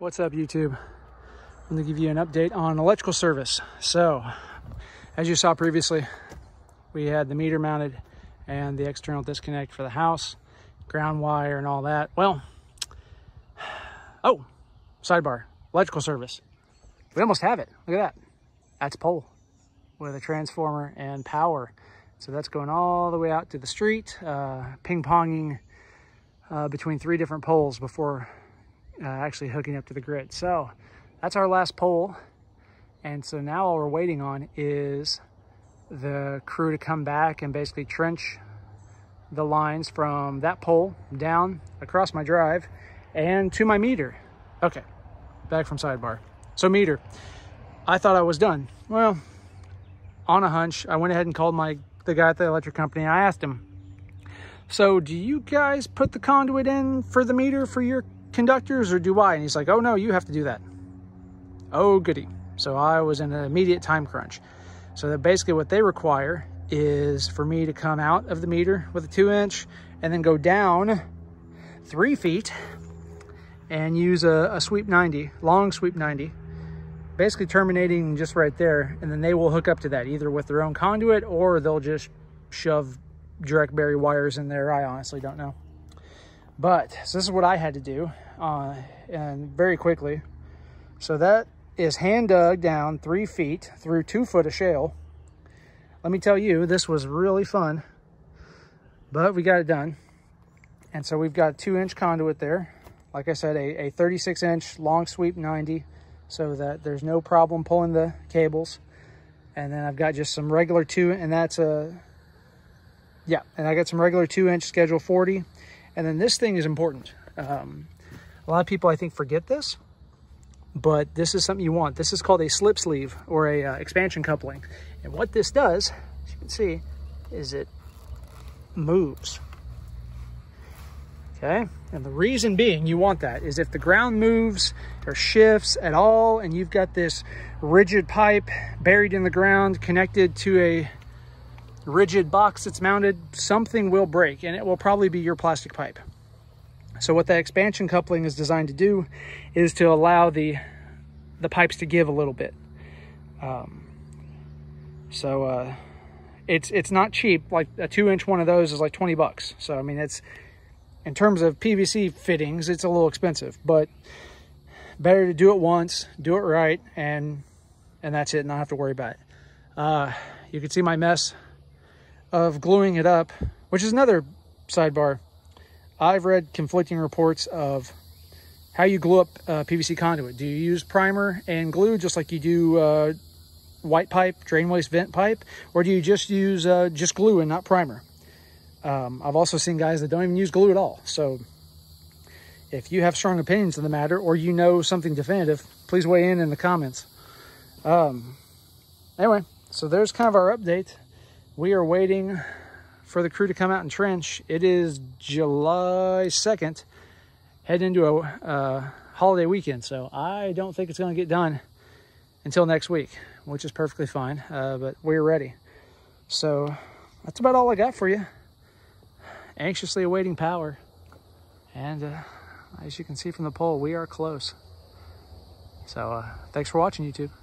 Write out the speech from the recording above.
What's up, YouTube? I'm going to give you an update on electrical service. So, as you saw previously, we had the meter mounted and the external disconnect for the house, ground wire and all that. Well, oh, sidebar, electrical service. We almost have it. Look at that. That's pole with a transformer and power. So that's going all the way out to the street, ping-ponging between three different poles before actually hooking up to the grid. So that's our last pole, and so now all we're waiting on is the crew to come back and basically trench the lines from that pole down across my drive and to my meter. Okay, back from sidebar. So meter, I thought I was done. Well, on a hunch, I went ahead and called the guy at the electric company, and I asked him, so do you guys put the conduit in for the meter for your conductors, or do I? And he's like, oh no, you have to do that. Oh goody. So I was in an immediate time crunch. So that basically what they require is for me to come out of the meter with a 2-inch and then go down 3 feet and use a sweep 90, long sweep 90, basically terminating just right there. And then they will hook up to that either with their own conduit, or they'll just shove direct bury wires in there. I honestly don't know. But so this is what I had to do, and very quickly. So that is hand dug down 3 feet through 2 foot of shale. Let me tell you, this was really fun, but we got it done. And so we've got a 2-inch conduit there. Like I said, a 36-inch long sweep 90, so that there's no problem pulling the cables. And then I've got just some regular regular 2-inch schedule 40. And then this thing is important. A lot of people, I think, forget this, but this is something you want. This is called a slip sleeve, or a expansion coupling. And what this does, as you can see, is it moves. Okay. And the reason being you want that is if the ground moves or shifts at all, and you've got this rigid pipe buried in the ground connected to a rigid box that's mounted, something will break, and it will probably be your plastic pipe. So what that expansion coupling is designed to do is to allow the pipes to give a little bit. It's not cheap. Like a 2-inch one of those is like 20 bucks. So, I mean, it's, in terms of PVC fittings, it's a little expensive, but better to do it once, do it right. And that's it. Not have to worry about it. You can see my mess of gluing it up, which is another sidebar. I've read conflicting reports of how you glue up PVC conduit. Do you use primer and glue just like you do white pipe, drain waste vent pipe, or do you just use just glue and not primer? I've also seen guys that don't even use glue at all. So if you have strong opinions on the matter, or you know something definitive, please weigh in the comments. Anyway, so there's kind of our update. We are waiting for the crew to come out and trench. It is July 2nd, heading into a holiday weekend. So I don't think it's going to get done until next week, which is perfectly fine, but we're ready. So that's about all I got for you. Anxiously awaiting power. And as you can see from the pole, we are close. So thanks for watching, YouTube.